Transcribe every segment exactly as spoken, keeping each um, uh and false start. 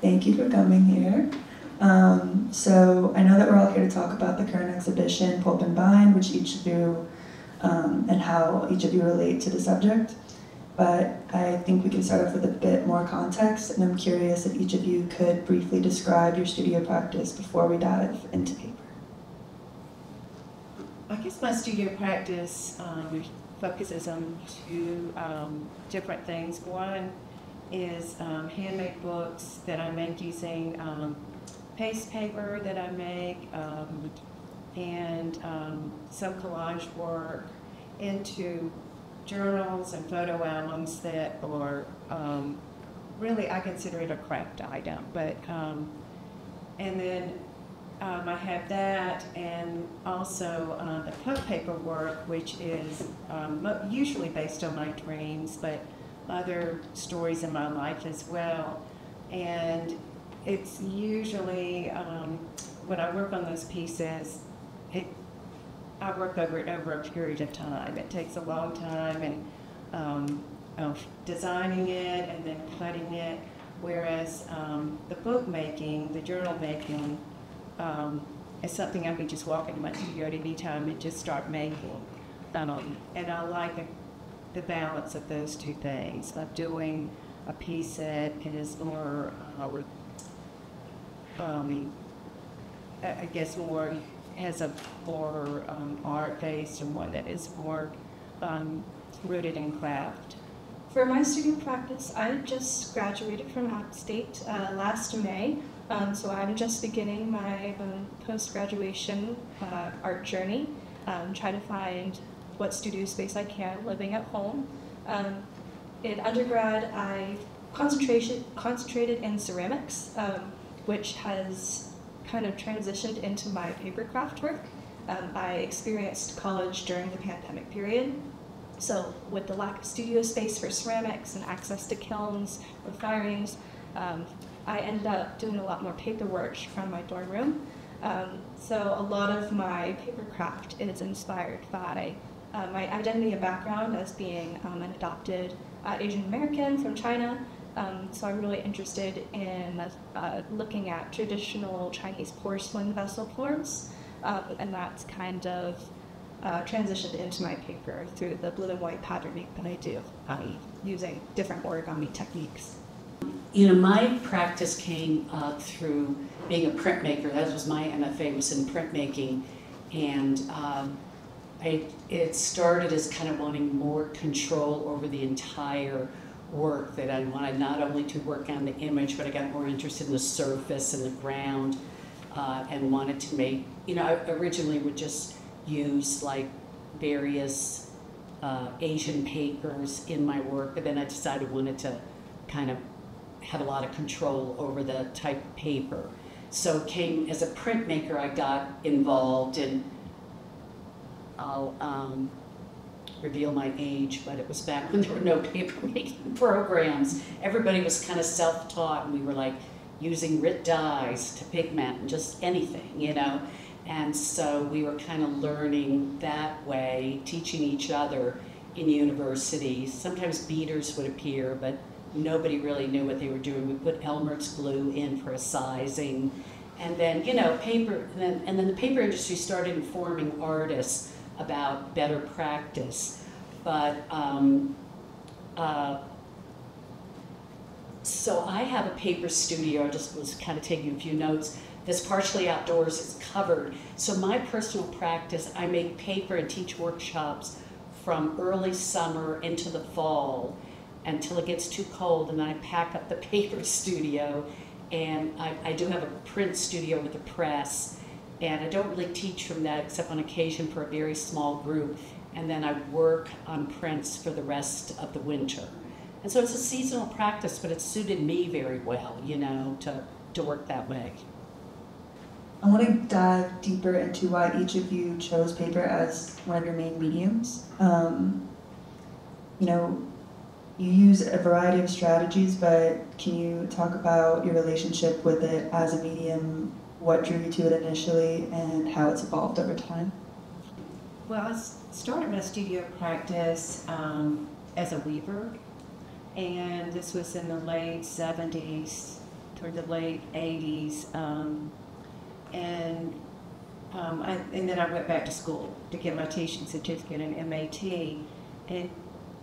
Thank you for coming here. Um, so I know that we're all here to talk about the current exhibition, Pulp and Bind, which each of you, um, and how each of you relate to the subject. But I think we can start off with a bit more context, and I'm curious if each of you could briefly describe your studio practice before we dive into paper. I guess my studio practice um, focuses on two um, different things. One is um, handmade books that I make using um, paste paper that I make, um, and um, some collage work into journals and photo albums that are um, really, I consider it a craft item. But um, and then um, I have that, and also uh, the coat paper work, which is um, usually based on my dreams, but other stories in my life as well. And it's usually, um, when I work on those pieces, it, I work over it over a period of time. It takes a long time and um, of designing it and then cutting it, whereas um, the book making, the journal making, um, is something I can just walk into my studio at any time and just start making. Um, and I like the, the balance of those two things, of doing a piece that is more, uh, um, I guess more, has a more um, art-based, and one that is more um, rooted in craft. For my studio practice, I just graduated from App State uh, last May, um, so I'm just beginning my um, post-graduation uh, art journey, um, try to find what studio space I can living at home. Um, in undergrad, I concentration, concentrated in ceramics, um, which has kind of transitioned into my paper craft work. Um, I experienced college during the pandemic period. So with the lack of studio space for ceramics and access to kilns or firings, um, I ended up doing a lot more paper work from my dorm room. Um, so a lot of my paper craft is inspired by uh, my identity and background as being um, an adopted uh, Asian American from China. Um, so I'm really interested in uh, looking at traditional Chinese porcelain vessel forms, um, and that's kind of uh, transitioned into my paper through the blue and white patterning that I do, um, using different origami techniques. You know, my practice came uh, through being a printmaker. That was my M F A, was in printmaking, and um, I, it started as kind of wanting more control over the entire work, that I wanted not only to work on the image, but I got more interested in the surface and the ground, uh, and wanted to make, you know, I originally would just use like various uh, Asian papers in my work, but then I decided I wanted to kind of have a lot of control over the type of paper. So came, as a printmaker, I got involved in, I'll, um, reveal my age, but it was back when there were no paper making programs. Everybody was kind of self-taught, and we were like using R I T dyes to pigment and just anything, you know. And so we were kind of learning that way, teaching each other in university. Sometimes beaters would appear, but nobody really knew what they were doing. We put Elmer's glue in for a sizing, and then, you know, paper, and then, and then the paper industry started informing artists about better practice. But um, uh, so I have a paper studio. I just was kind of taking a few notes. That's partially outdoors, it's covered. So my personal practice, I make paper and teach workshops from early summer into the fall until it gets too cold, and then I pack up the paper studio. And I, I do have a print studio with a press, and I don't really teach from that except on occasion for a very small group. And then I work on prints for the rest of the winter. And so it's a seasonal practice, but it suited me very well, you know, to, to work that way. I want to dive deeper into why each of you chose paper as one of your main mediums. Um, you know, you use a variety of strategies, but can you talk about your relationship with it as a medium? What drew you to it initially, and how it's evolved over time? Well, I started my studio practice um, as a weaver, and this was in the late seventies toward the late eighties, um, and um, I, and then I went back to school to get my teaching certificate and M A T, and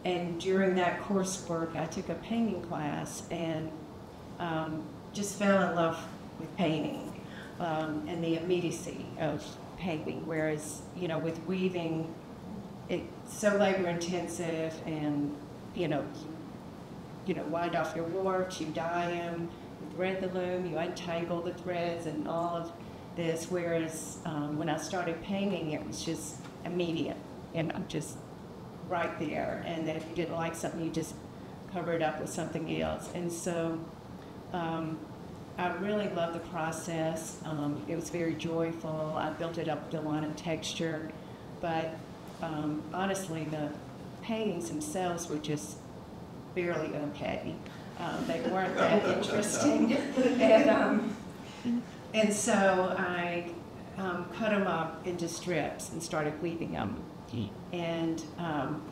and during that coursework I took a painting class and um, just fell in love with painting um, and the immediacy of painting, whereas, you know, with weaving, it's so labor intensive, and you know, you know, wind off your warps, you dye them, you thread the loom, you untangle the threads, and all of this. Whereas um, when I started painting, it was just immediate, and I'm just right there. And then if you didn't like something, you just cover it up with something else. And so um, I really loved the process. Um, it was very joyful. I built it up with a lot of texture, but um, honestly, the paintings themselves were just barely okay. Um, they weren't that interesting, and um, and so I um, cut them up into strips and started weaving them. And um,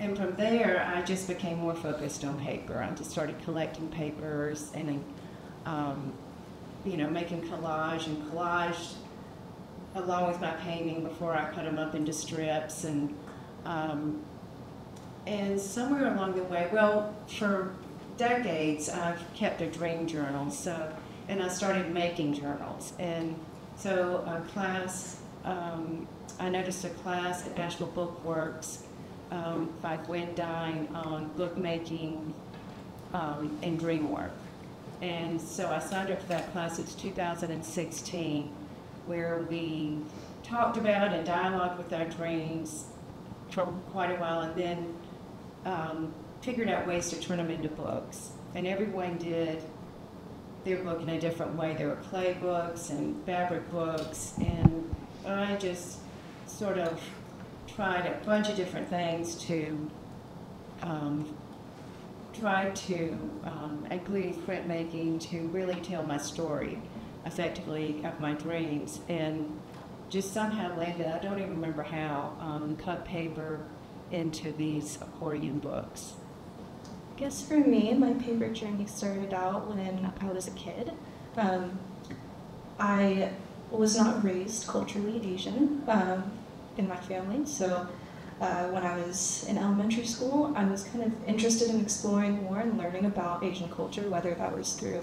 and from there, I just became more focused on paper. I just started collecting papers and um, you know, making collage and collage along with my painting before I cut them up into strips. And Um, And somewhere along the way, well, for decades, I've kept a dream journal, so, and I started making journals. And so a class, um, I noticed a class at Asheville Book Works um, by Gwen Dine on bookmaking um, and dream work. And so I signed up for that class. It's two thousand sixteen, where we talked about and dialogued with our dreams for quite a while, and then Um, figured out ways to turn them into books. And everyone did their book in a different way. There were clay books and fabric books, and I just sort of tried a bunch of different things to um, try to, um, including printmaking, to really tell my story effectively of my dreams, and just somehow landed, I don't even remember how, um, cut paper into these accordion books. I guess for me, my paper journey started out when I was a kid. Um, I was not raised culturally Asian um, in my family, so uh, when I was in elementary school, I was kind of interested in exploring more and learning about Asian culture, whether that was through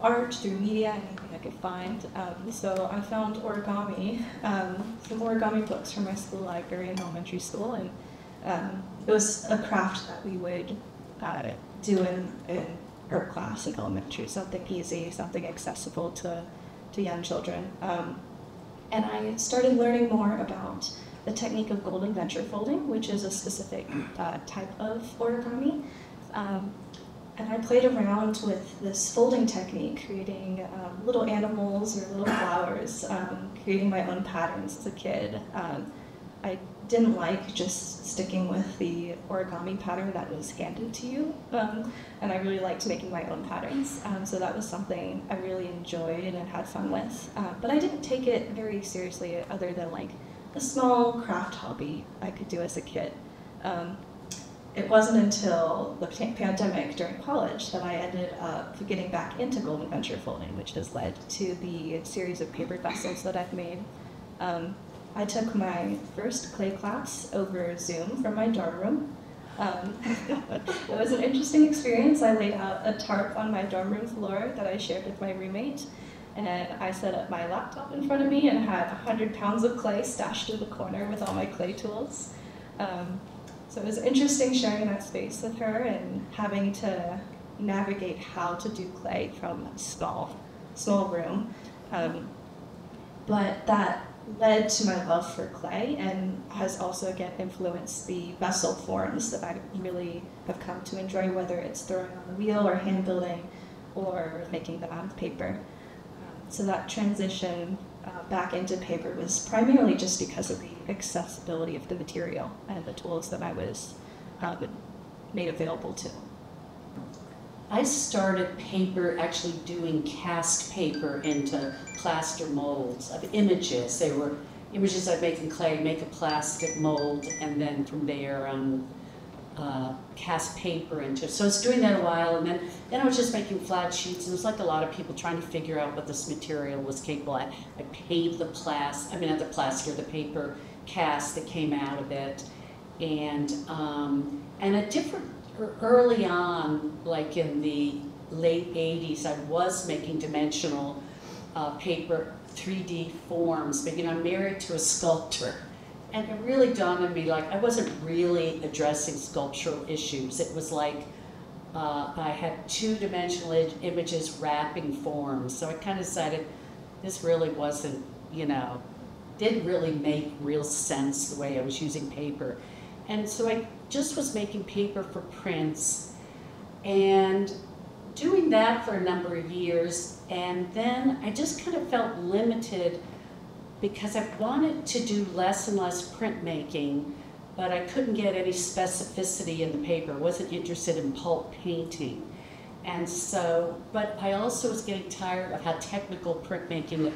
art, through media, anything I could find. Um, so I found origami, um, some origami books from my school library in elementary school, and Um, it was a craft that we would uh, do in, in her class in elementary, something easy, something accessible to, to young children. Um, and I started learning more about the technique of golden venture folding, which is a specific uh, type of origami. Um, and I played around with this folding technique, creating um, little animals or little flowers, um, creating my own patterns as a kid. Um, I didn't like just sticking with the origami pattern that was handed to you, um, and I really liked making my own patterns, um, so that was something I really enjoyed and had fun with, uh, but I didn't take it very seriously other than like a small craft hobby I could do as a kid. Um, it wasn't until the pandemic during college that I ended up getting back into Golden Venture folding, which has led to the series of paper vessels that I've made. Um, I took my first clay class over Zoom from my dorm room. Um, it was an interesting experience. I laid out a tarp on my dorm room floor that I shared with my roommate, and I set up my laptop in front of me and had one hundred pounds of clay stashed in the corner with all my clay tools. Um, so it was interesting sharing that space with her and having to navigate how to do clay from a small, small room. Um, but that led to my love for clay and has also again influenced the vessel forms that I really have come to enjoy, whether it's throwing on a wheel or hand building or making them out of paper. Um, so that transition uh, back into paper was primarily just because of the accessibility of the material and the tools that I was uh, made available to. I started paper, actually doing cast paper into plaster molds of images. They were images I'd make in clay, make a plastic mold, and then from there, um, uh, cast paper into. So it's doing that a while, and then, then I was just making flat sheets, and it was like a lot of people trying to figure out what this material was capable of. I paved the plastic, I mean not the plaster, the paper cast that came out of it. And, um, and a different, early on, like in the late eighties, I was making dimensional uh, paper three D forms, but you know, I'm married to a sculptor. And it really dawned on me, like, I wasn't really addressing sculptural issues. It was like uh, I had two-dimensional images wrapping forms. So I kind of decided this really wasn't, you know, didn't really make real sense the way I was using paper. And so I just was making paper for prints and doing that for a number of years. And then I just kind of felt limited because I wanted to do less and less printmaking, but I couldn't get any specificity in the paper. I wasn't interested in pulp painting. And so, but I also was getting tired of how technical printmaking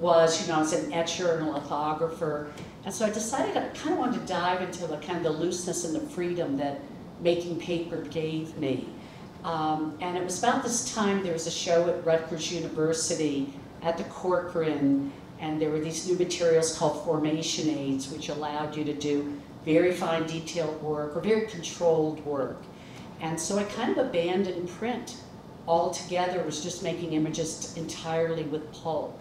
was. You know, I was an etcher and a lithographer. And so I decided I kind of wanted to dive into the kind of the looseness and the freedom that making paper gave me. Um, and it was about this time there was a show at Rutgers University at the Corcoran, and there were these new materials called formation aids, which allowed you to do very fine detailed work or very controlled work. And so I kind of abandoned print altogether, was just making images entirely with pulp.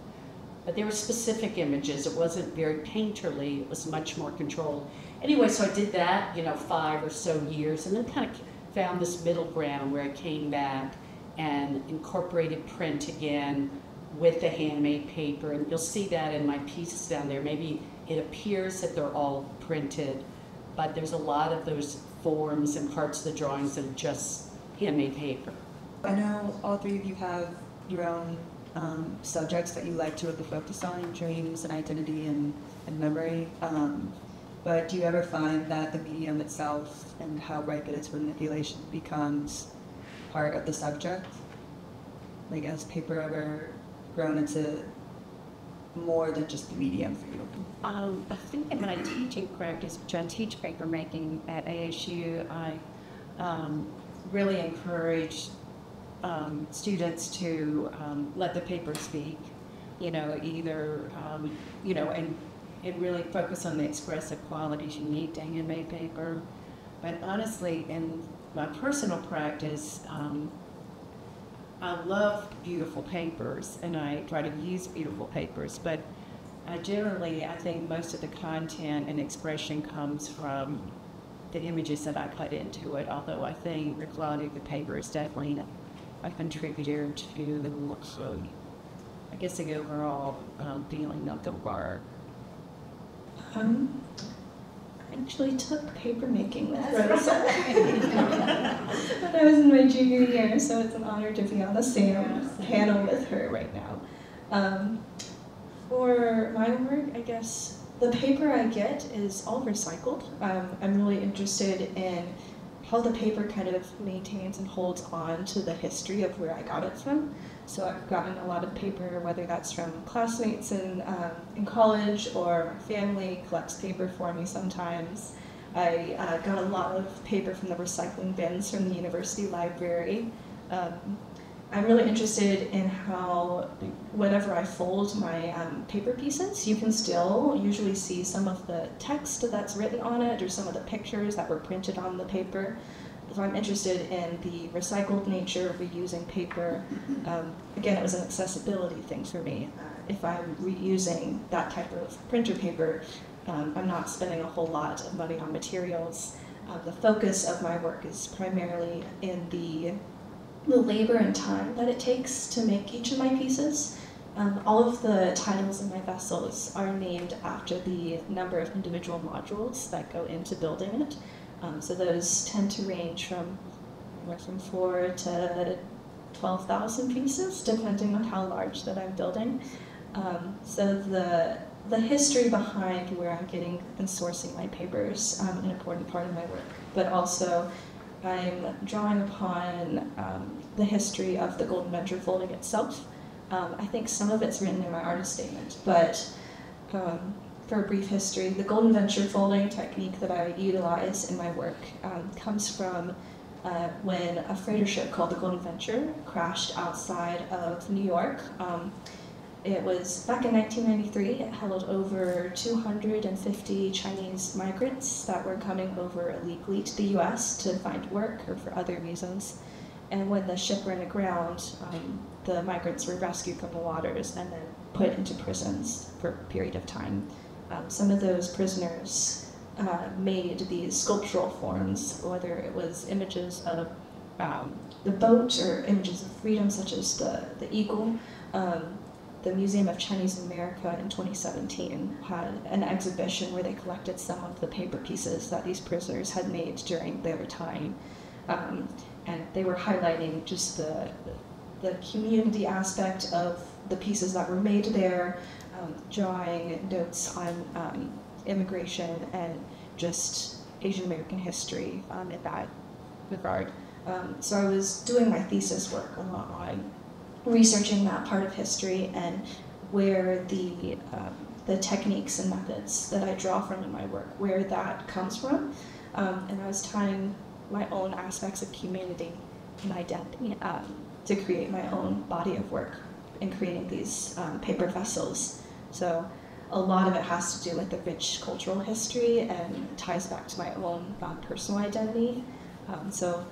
But they were specific images. It wasn't very painterly, it was much more controlled. Anyway, so I did that, you know, five or so years, and then kind of found this middle ground where I came back and incorporated print again with the handmade paper, and you'll see that in my pieces down there. Maybe it appears that they're all printed, but there's a lot of those forms and parts of the drawings that are just handmade paper. I know all three of you have your own um, subjects that you like to really focus on, dreams and identity and, and memory, um, but do you ever find that the medium itself and how ripe it is for manipulation becomes part of the subject? Like, has paper ever grown into more than just the medium for you? Um, I think in my teaching practice, which I teach paper making at A S U, I um, really encourage um, students to um, let the paper speak, you know, either, um, you know, and, and really focus on the expressive qualities you need to handmade paper. But honestly, in my personal practice, um, I love beautiful papers, and I try to use beautiful papers, but I generally, I think most of the content and expression comes from the images that I put into it, although I think the quality of the paper is definitely a contributor to the look, I guess, the overall um, feeling of the work. Um, I actually took paper making last year when I was in my junior year, so it's an honor to be on the same yeah. panel with her right now. Um, for my work, I guess the paper I get is all recycled. Um, I'm really interested in how the paper kind of maintains and holds on to the history of where I got it from. So I've gotten a lot of paper, whether that's from classmates in, um, in college, or my family collects paper for me sometimes. I uh, got a lot of paper from the recycling bins from the university library. Um, I'm really interested in how whenever I fold my um, paper pieces, you can still usually see some of the text that's written on it or some of the pictures that were printed on the paper. So I'm interested in the recycled nature of reusing paper. Um, again, it was an accessibility thing for me. Uh, if I'm reusing that type of printer paper, um, I'm not spending a whole lot of money on materials. Uh, the focus of my work is primarily in the the labor and time that it takes to make each of my pieces. Um, all of the tiles in my vessels are named after the number of individual modules that go into building it. Um, so those tend to range from, from four to twelve thousand pieces, depending on how large that I'm building. Um, so the, the history behind where I'm getting and sourcing my paper is um, an important part of my work, but also I'm drawing upon um, the history of the Golden Venture folding itself. Um, I think some of it's written in my artist statement, but um, for a brief history, the Golden Venture folding technique that I utilize in my work um, comes from uh, when a freighter ship called the Golden Venture crashed outside of New York. Um, it was back in nineteen ninety-three. It held over two hundred fifty Chinese migrants that were coming over illegally to the U S to find work or for other reasons. And when the ship ran aground, um, the migrants were rescued from the waters and then put into prisons for a period of time. Um, some of those prisoners uh, made these sculptural forms, whether it was images of um, the boat or images of freedom, such as the, the eagle. Um, the Museum of Chinese America in twenty seventeen had an exhibition where they collected some of the paper pieces that these prisoners had made during their time. Um, and they were highlighting just the, the community aspect of the pieces that were made there, um, drawing notes on um, immigration and just Asian American history um, in that regard. Um, so I was doing my thesis work a lot on researching that part of history and where the, um, the techniques and methods that I draw from in my work, where that comes from. Um, and I was tying my own aspects of community and identity um, to create my own body of work in creating these um, paper vessels. So a lot of it has to do with the rich cultural history and ties back to my own um, personal identity. Um, so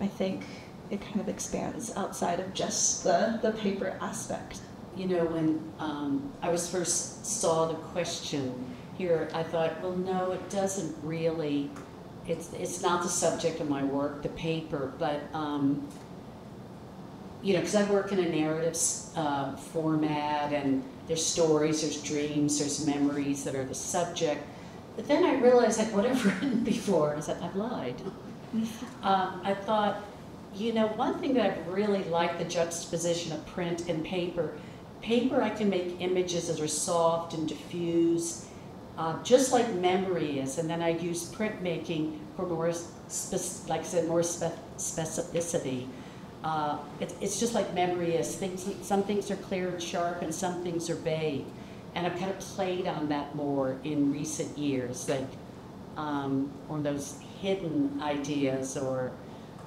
I think it kind of expands outside of just the, the paper aspect. You know, when um, I was first saw the question here, I thought, well, no, it doesn't really, it's, it's not the subject of my work, the paper, but um, you know, because I work in a narrative uh, format, and there's stories, there's dreams, there's memories that are the subject. But then I realized I'd what I've written before, and I said, I've lied. um, I thought, you know, one thing that I've really liked, the juxtaposition of print and paper. Paper, I can make images that are soft and diffuse, uh, just like memory is, and then I use printmaking for more, spe like I said, more spe specificity. Uh, it, it's just like memory is. Things, some things are clear and sharp, and some things are vague. And I've kind of played on that more in recent years, like um, or those hidden ideas or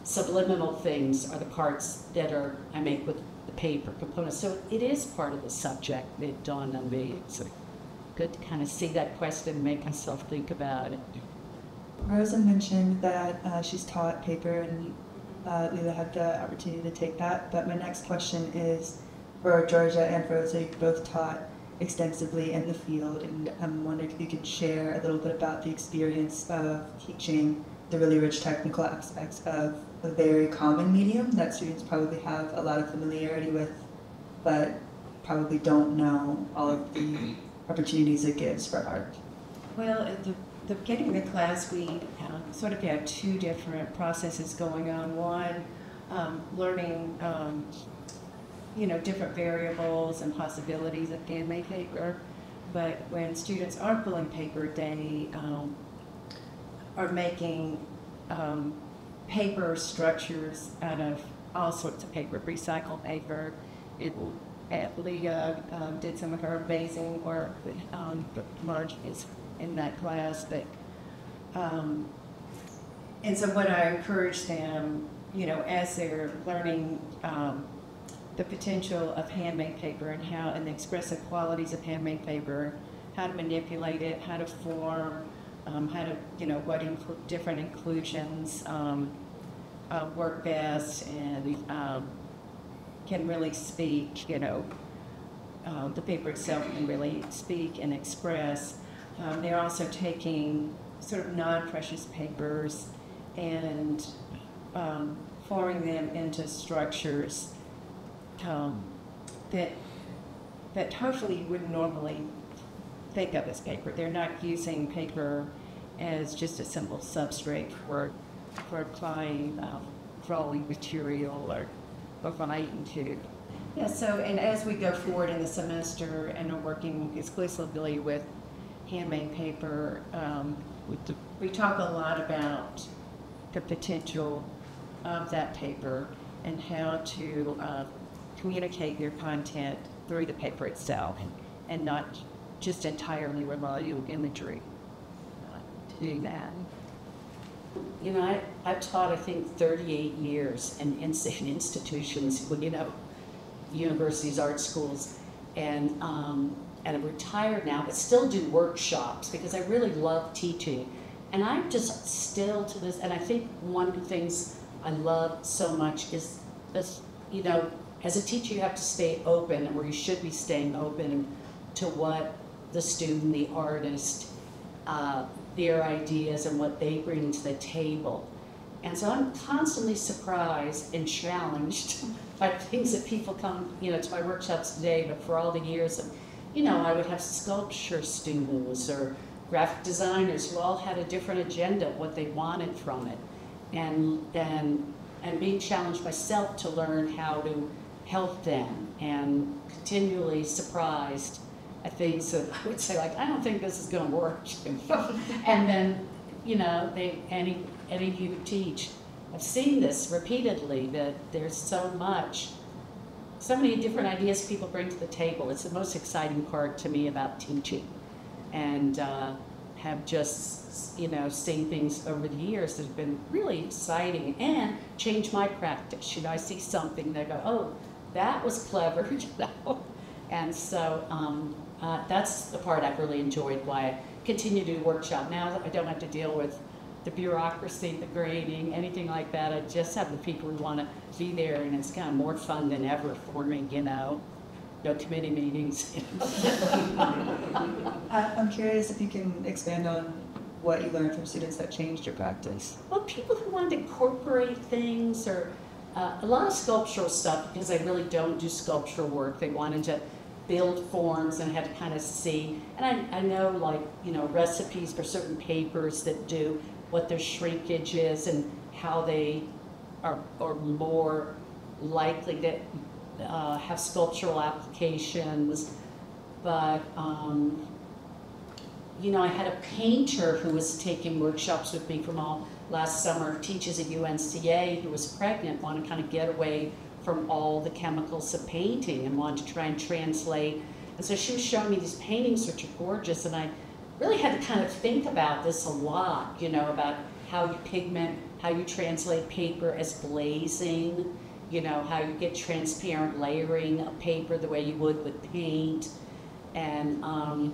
subliminal things are the parts that are I make with the paper components. So it is part of the subject. It dawned on me. It's good to kind of see that question and make myself think about it. Rosa mentioned that uh, she's taught paper and Uh, Leila had the opportunity to take that, but my next question is for Georgia and for Rosa. You both taught extensively in the field, and I'm wondering if you could share a little bit about the experience of teaching the really rich technical aspects of a very common medium that students probably have a lot of familiarity with, but probably don't know all of the opportunities it gives for art. Well, the The beginning of the class, we uh, sort of had two different processes going on. One, um, learning, um, you know, different variables and possibilities of handmade paper. But when students are pulling paper, they um, are making um, paper structures out of all sorts of paper, recycled paper. It, Leah um, did some of her amazing work on large in that class, but, um, and so what I encourage them, you know, as they're learning um, the potential of handmade paper and how, and the expressive qualities of handmade paper, how to manipulate it, how to form, um, how to, you know, what incl different inclusions um, uh, work best and um, can really speak, you know, uh, the paper itself can really speak and express. Um, they're also taking sort of non-precious papers and um, forming them into structures um, that that hopefully you wouldn't normally think of as paper. They're not using paper as just a simple substrate for for applying um, drawing material or or writing to. Yeah. So, and as we go forward in the semester and are working exclusively with handmade paper, um, we talk a lot about the potential of that paper and how to uh, communicate your content through the paper itself and not just entirely rely on imagery to do that. You know, I, I've taught, I think, thirty-eight years in, in institutions, you know, universities, art schools, and, um, and I'm retired now, but still do workshops because I really love teaching. And I'm just still to this, and I think one of the things I love so much is this, you know, as a teacher, you have to stay open, or you should be staying open to what the student, the artist, uh, their ideas and what they bring to the table. And so I'm constantly surprised and challenged by things that people come, you know, to my workshops today, but for all the years of, you know, I would have sculpture students or graphic designers who all had a different agenda of what they wanted from it. And, and, and being challenged myself to learn how to help them, and continually surprised at things that I would say, like, I don't think this is going to work. And then, you know, they, any, any of you who teach, I've seen this repeatedly, that there's so much, so many different ideas people bring to the table. It's the most exciting part to me about teaching. And uh, have just, you know, seen things over the years that have been really exciting and changed my practice. You know, I see something, they go, oh, that was clever, you know. And so um, uh, that's the part I've really enjoyed, why I continue to do workshop. Now I don't have to deal with the bureaucracy, the grading, anything like that. I just have the people who want to be there, and it's kind of more fun than ever for me, you know. No committee meetings. I'm curious if you can expand on what you learned from students that changed your practice. Well, people who wanted to incorporate things, or uh, a lot of sculptural stuff, because I really don't do sculptural work. They wanted to build forms and had to kind of see. And I, I know, like, you know, recipes for certain papers that do what their shrinkage is and how they are, are more likely to Uh, have sculptural applications, but um, you know, I had a painter who was taking workshops with me from all last summer, teaches at U N C A, who was pregnant, wanted to kind of get away from all the chemicals of painting and wanted to try and translate. And so she was showing me these paintings which are gorgeous, and I really had to kind of think about this a lot, you know, about how you pigment, how you translate paper as glazing, you know, how you get transparent layering of paper the way you would with paint. And um,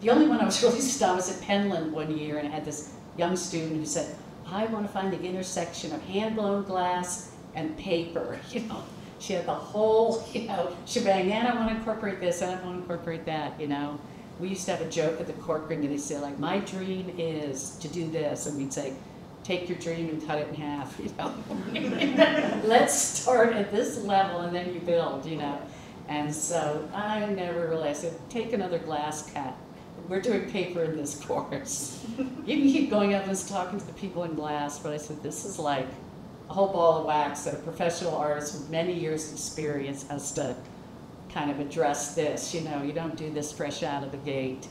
the only one I was really stuck, I was at Penland one year, and I had this young student who said, I want to find the intersection of hand-blown glass and paper, you know. She had the whole, you know, shebang, and I want to incorporate this, and I want to incorporate that, you know. We used to have a joke at the Corcoran, and they said, like, my dream is to do this, and we'd say, take your dream and cut it in half, you know. Let's start at this level and then you build, you know. And so I never realized it. Take another glass cut. We're doing paper in this course. You can keep going up and talking to the people in glass, but I said, this is like a whole ball of wax that a professional artist with many years of experience has to kind of address this. You know, you don't do this fresh out of the gate.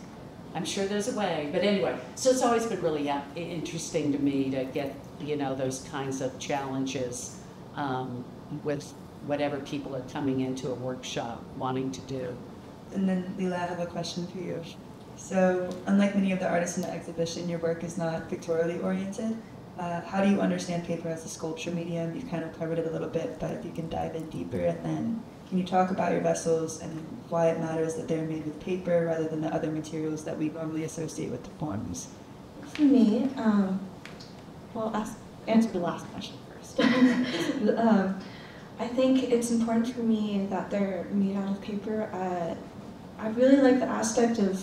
I'm sure there's a way, but anyway, so it's always been really interesting to me to get, you know, those kinds of challenges um, with whatever people are coming into a workshop wanting to do. And then, Leila, I have a question for you. So, unlike many of the artists in the exhibition, your work is not pictorially oriented. Uh, how do you understand paper as a sculpture medium? You've kind of covered it a little bit, but if you can dive in deeper, and then can you talk about your vessels and why it matters that they're made with paper rather than the other materials that we normally associate with the forms? For me, um, well, ask, answer the last question first. um, I think it's important for me that they're made out of paper. Uh, I really like the aspect of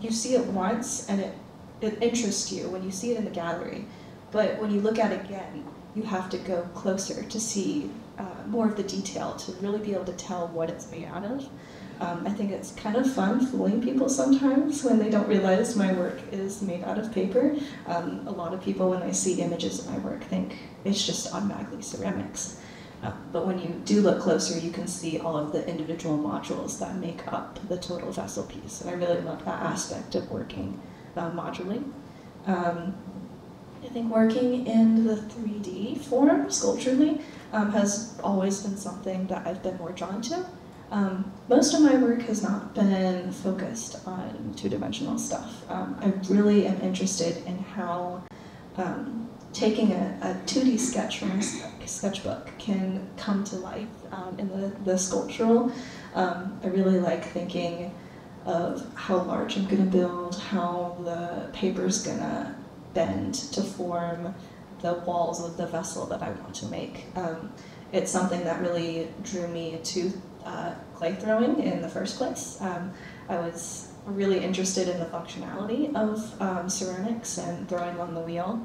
you see it once and it, it interests you when you see it in the gallery, but when you look at it again, you have to go closer to see uh, more of the detail to really be able to tell what it's made out of. Um, I think it's kind of fun fooling people sometimes when they don't realize my work is made out of paper. Um, a lot of people, when they see images of my work, think it's just automatically ceramics. Uh, but when you do look closer, you can see all of the individual modules that make up the total vessel piece. And I really love that aspect of working uh, modularly. Um, I think working in the three D form, sculpturally, um, has always been something that I've been more drawn to. Um, most of my work has not been focused on two-dimensional stuff. Um, I really am interested in how um, taking a, a two D sketch from a sketchbook can come to life um, in the, the sculptural. Um, I really like thinking of how large I'm going to build, how the paper's going to bend to form the walls of the vessel that I want to make. Um, it's something that really drew me to uh, clay throwing in the first place. Um, I was really interested in the functionality of um, ceramics and throwing on the wheel,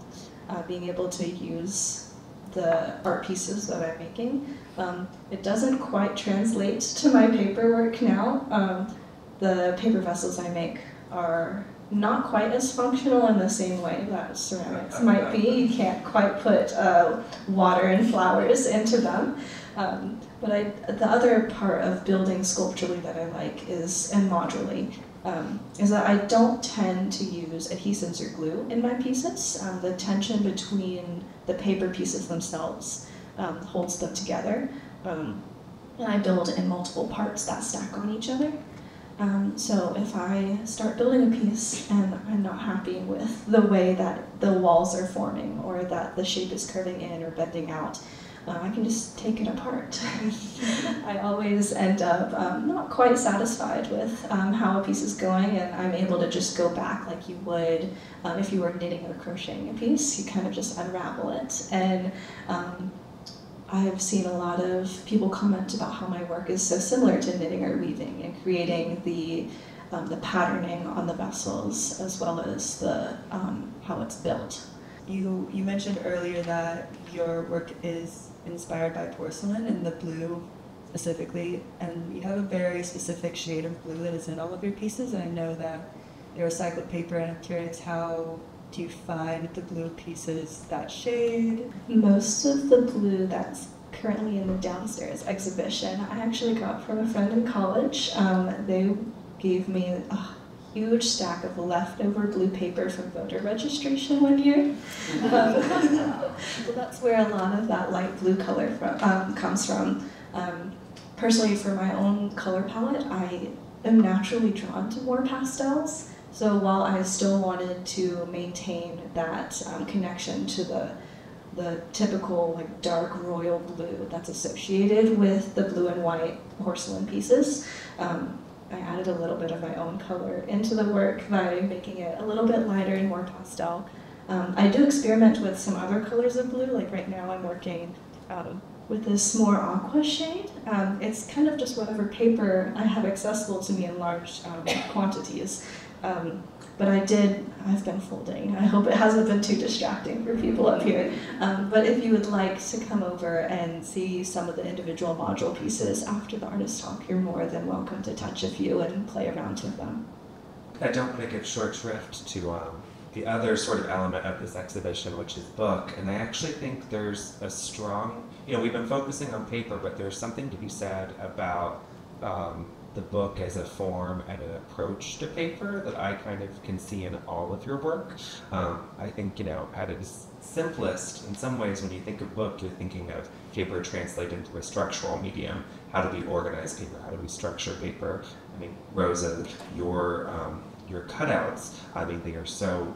uh, being able to use the art pieces that I'm making. Um, it doesn't quite translate to my paperwork now. Um, the paper vessels I make are not quite as functional in the same way that ceramics might be. You can't quite put uh, water and flowers into them. Um, but I, the other part of building sculpturally that I like is, and modularly, um, is that I don't tend to use adhesives or glue in my pieces. Um, the tension between the paper pieces themselves um, holds them together. Um, and I build in multiple parts that stack on each other. Um, so if I start building a piece and I'm not happy with the way that the walls are forming or that the shape is curving in or bending out, uh, I can just take it apart. I always end up um, not quite satisfied with um, how a piece is going, and I'm able to just go back like you would um, if you were knitting or crocheting a piece. You kind of just unravel it. And um, I've seen a lot of people comment about how my work is so similar to knitting or weaving and creating the, um, the patterning on the vessels as well as the, um, how it's built. You, you mentioned earlier that your work is inspired by porcelain and the blue specifically, and you have a very specific shade of blue that is in all of your pieces, and I know that they're recycled paper, and I'm curious, how do you find the blue pieces that shade? Most of the blue that's currently in the downstairs exhibition, I actually got from a friend in college. Um, they gave me a huge stack of leftover blue paper from voter registration one year. Um, well, that's where a lot of that light blue color from, um, comes from. Um, personally, for my own color palette, I am naturally drawn to more pastels. So while I still wanted to maintain that um, connection to the, the typical like dark royal blue that's associated with the blue and white porcelain pieces, um, I added a little bit of my own color into the work by making it a little bit lighter and more pastel. Um, I do experiment with some other colors of blue, like right now I'm working um, with this more aqua shade. Um, it's kind of just whatever paper I have accessible to me in large um, quantities. Um, but I did, I've been folding. I hope it hasn't been too distracting for people up here. Um, but if you would like to come over and see some of the individual module pieces after the artist talk, you're more than welcome to touch a few and play around with them. I don't want to give short shrift to um, the other sort of element of this exhibition, which is book. And I actually think there's a strong, you know, we've been focusing on paper, but there's something to be said about um, the book as a form and an approach to paper that I kind of can see in all of your work. Um, I think, you know, at its simplest, in some ways, when you think of book, you're thinking of paper translated into a structural medium. How do we organize paper? How do we structure paper? I mean, Rosa, your, um, your cutouts, I mean, they are so,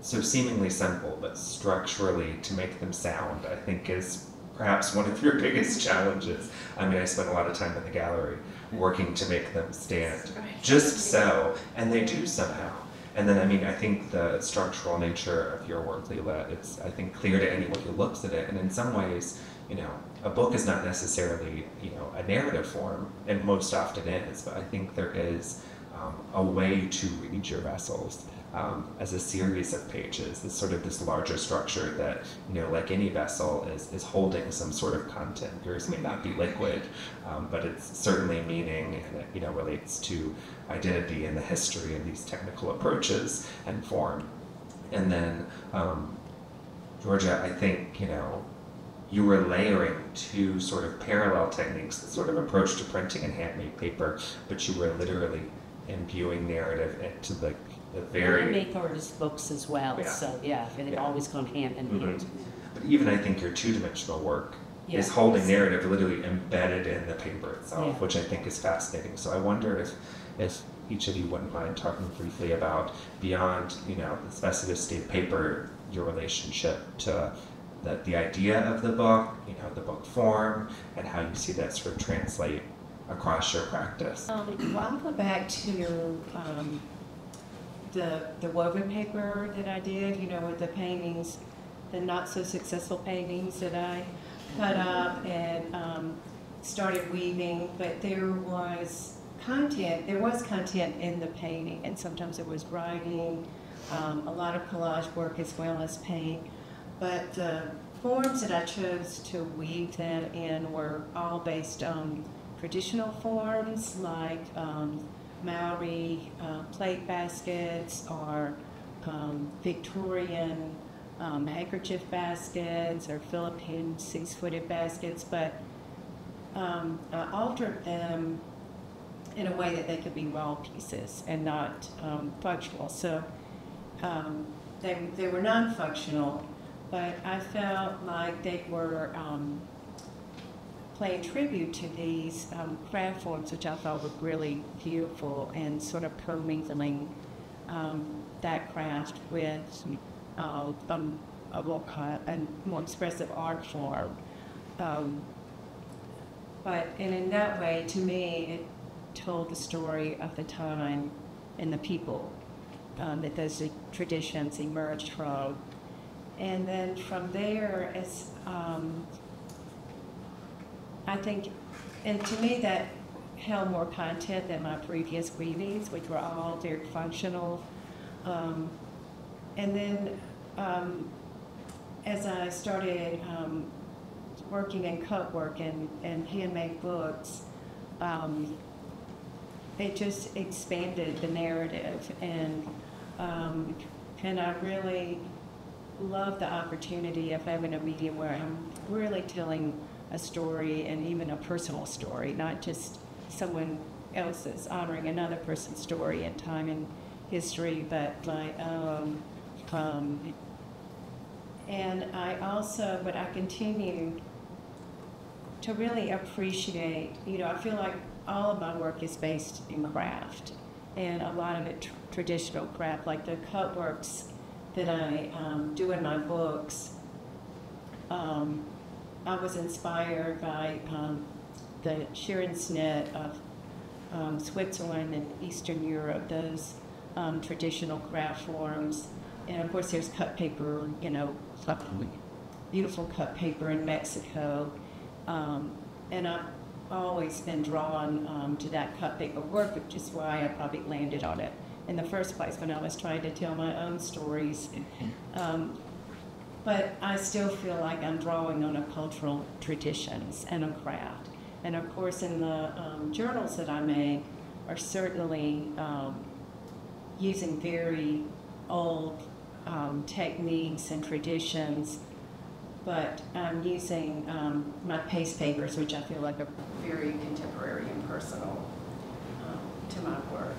so seemingly simple, but structurally to make them sound, I think is perhaps one of your biggest challenges. I mean, I spent a lot of time in the gallery working to make them stand just so, and they do somehow. And then, I mean, I think the structural nature of your work, Leila, it's, I think, clear to anyone who looks at it. And in some ways, you know, a book is not necessarily, you know, a narrative form, and most often is, but I think there is um, a way to read your vessels. Um, as a series of pages, this sort of this larger structure that, you know, like any vessel is, is holding some sort of content. Yours may not be liquid, um, but it's certainly meaning, and it, you know, relates to identity and the history and these technical approaches and form. And then, um, Georgia, I think, you know, you were layering two sort of parallel techniques, the sort of approach to printing and handmade paper, but you were literally imbuing narrative into the The very I make artist books as well, yeah. so yeah, and they've yeah. always gone hand in hand. Mm-hmm. But even I think your two-dimensional work yeah. This holding narrative literally embedded in the paper itself, yeah. which I think is fascinating. So I wonder if, if each of you wouldn't mind talking briefly about, beyond, you know, the specificity of paper, your relationship to the, the idea of the book, you know, the book form, and how you see that sort of translate across your practice. Um, well, I'll go back to um, the, the woven paper that I did, you know, with the paintings, the not so successful paintings that I cut up and um, started weaving, but there was content, there was content in the painting, and sometimes it was writing, um, a lot of collage work as well as paint, but the forms that I chose to weave them in were all based on traditional forms like um, Maori uh, plate baskets or um, Victorian um, handkerchief baskets or Philippine six-footed baskets, but um, I altered them in a way that they could be raw pieces and not um, functional. So um, they, they were non-functional, but I felt like they were um, paying tribute to these um, craft forms, which I thought were really beautiful, and sort of commingling um, that craft with uh, um, a more expressive art form. Um, but and in that way, to me, it told the story of the time and the people um, that those traditions emerged from. And then from there, it's um, I think, and to me that held more content than my previous weavings, which were all very functional. Um, and then um, as I started um, working in cut work and, and handmade books, um, it just expanded the narrative. And, um, and I really love the opportunity of having a medium where I'm really telling a story, and even a personal story, not just someone else's, honoring another person's story and time and history, but my own. Um, um, and I also, but I continue to really appreciate, you know, I feel like all of my work is based in craft, and a lot of it tr traditional craft, like the cut works that I um, do in my books. Um, I was inspired by um, the Scherenschnitt of um, Switzerland and Eastern Europe, those um, traditional craft forms. And of course there's cut paper, you know, beautiful cut paper in Mexico. Um, and I've always been drawn um, to that cut paper work, which is why I probably landed on it in the first place when I was trying to tell my own stories. Um, But I still feel like I'm drawing on a cultural traditions and a craft. And of course in the um, journals that I make are certainly um, using very old um, techniques and traditions, but I'm using um, my paste papers, which I feel like are very contemporary and personal um, to my work.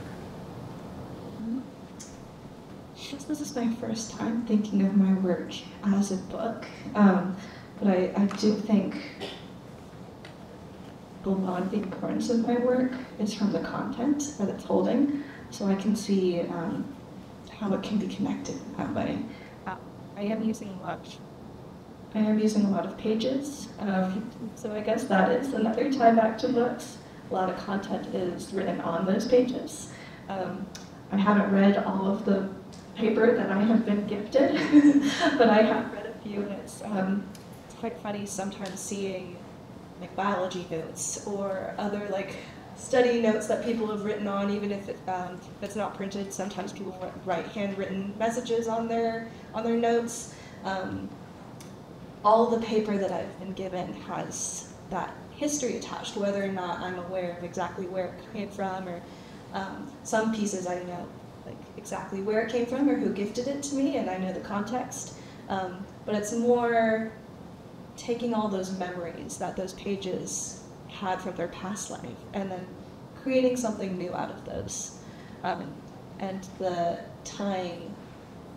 This is my first time thinking of my work as a book, um, but I, I do think a lot of the importance of my work is from the content that it's holding, so I can see um, how it can be connected that way. Uh, I am using a lot. I am using a lot of pages, um, so I guess that is another tie back to books. A lot of content is written on those pages. Um, I haven't read all of the paper that I have been gifted, but I have read a few, and it's, um, it's quite funny sometimes seeing like biology notes or other like study notes that people have written on, even if it, um, if it's not printed. Sometimes people write handwritten messages on their on their notes. Um, all the paper that I've been given has that history attached, whether or not I'm aware of exactly where it came from, or um, some pieces I know exactly where it came from or who gifted it to me, and I know the context, um, but it's more taking all those memories that those pages had from their past life and then creating something new out of those, um, and the tying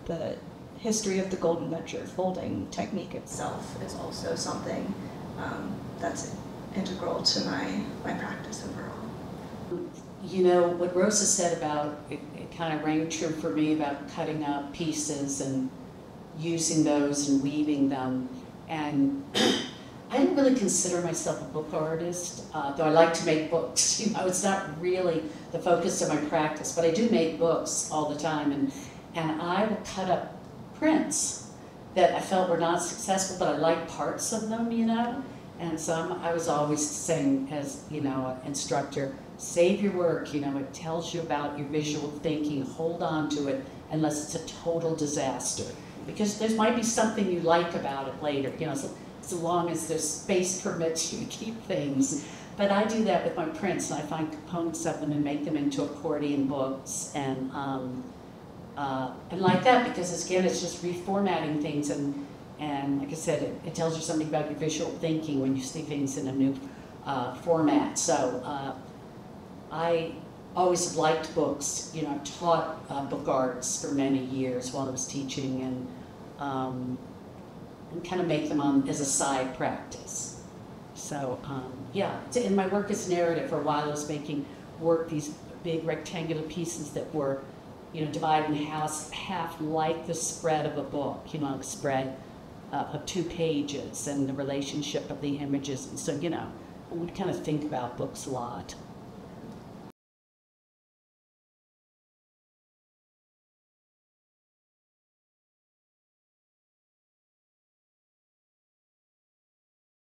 the history of the Golden Venture folding technique itself is also something um, that's integral to my, my practice overall. You know, what Rosa said about, it, it kind of rang true for me about cutting up pieces and using those and weaving them. And I didn't really consider myself a book artist, uh, though I like to make books. You know, it's not really the focus of my practice, but I do make books all the time. And, and I would cut up prints that I felt were not successful, but I liked parts of them, you know? And so I'm, I was always saying as, you know, an instructor, save your work, you know, it tells you about your visual thinking, hold on to it, unless it's a total disaster. Because there might be something you like about it later, you know, so, as long as there's space permits you to keep things. But I do that with my prints, and I find components of them and make them into accordion books, and, um, uh, and like that, because again, it's just reformatting things, and, and like I said, it, it tells you something about your visual thinking when you see things in a new uh, format. So uh, I always liked books. You know, I taught uh, book arts for many years while I was teaching, and, um, and kind of make them on as a side practice. So um, yeah, and my work is narrative. For a while I was making work, these big rectangular pieces that were, you know, divided in half, half like the spread of a book, you know, a spread uh, of two pages and the relationship of the images. And so, you know, I would kind of think about books a lot.